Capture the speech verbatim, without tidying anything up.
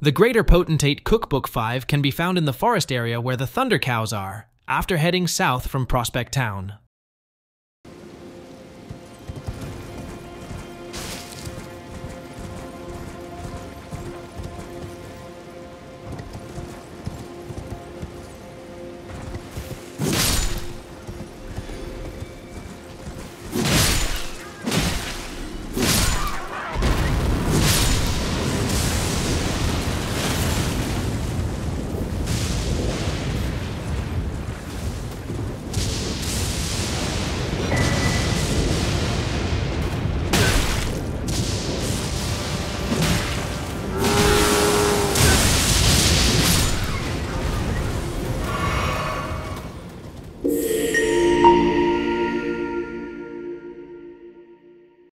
The Greater Potentate Cookbook five can be found in the forest area where the Thunder Cows are, after heading south from Prospect Town.